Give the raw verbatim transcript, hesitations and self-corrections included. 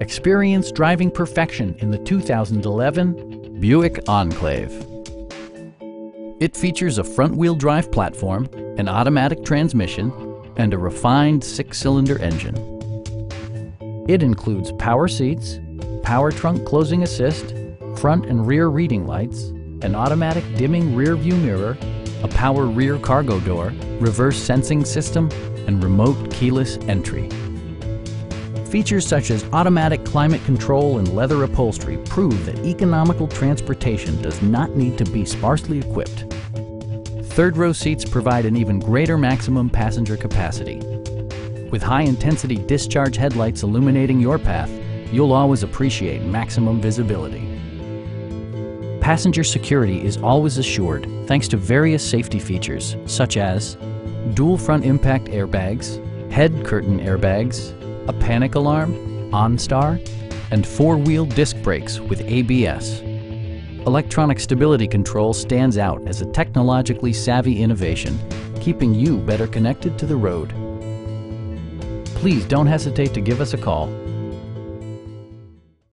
Experience driving perfection in the two thousand eleven Buick Enclave. It features a front-wheel drive platform, an automatic transmission, and a refined six-cylinder engine. It includes power seats, power trunk closing assist, front and rear reading lights, an automatic dimming rear-view mirror, a power rear cargo door, reverse sensing system, and remote keyless entry. Features such as automatic climate control and leather upholstery prove that economical transportation does not need to be sparsely equipped. Third-row seats provide an even greater maximum passenger capacity. With high-intensity discharge headlights illuminating your path, you'll always appreciate maximum visibility. Passenger security is always assured thanks to various safety features such as dual front impact airbags, head curtain airbags, a panic alarm, OnStar, and four-wheel disc brakes with A B S. Electronic stability control stands out as a technologically savvy innovation, keeping you better connected to the road. Please don't hesitate to give us a call.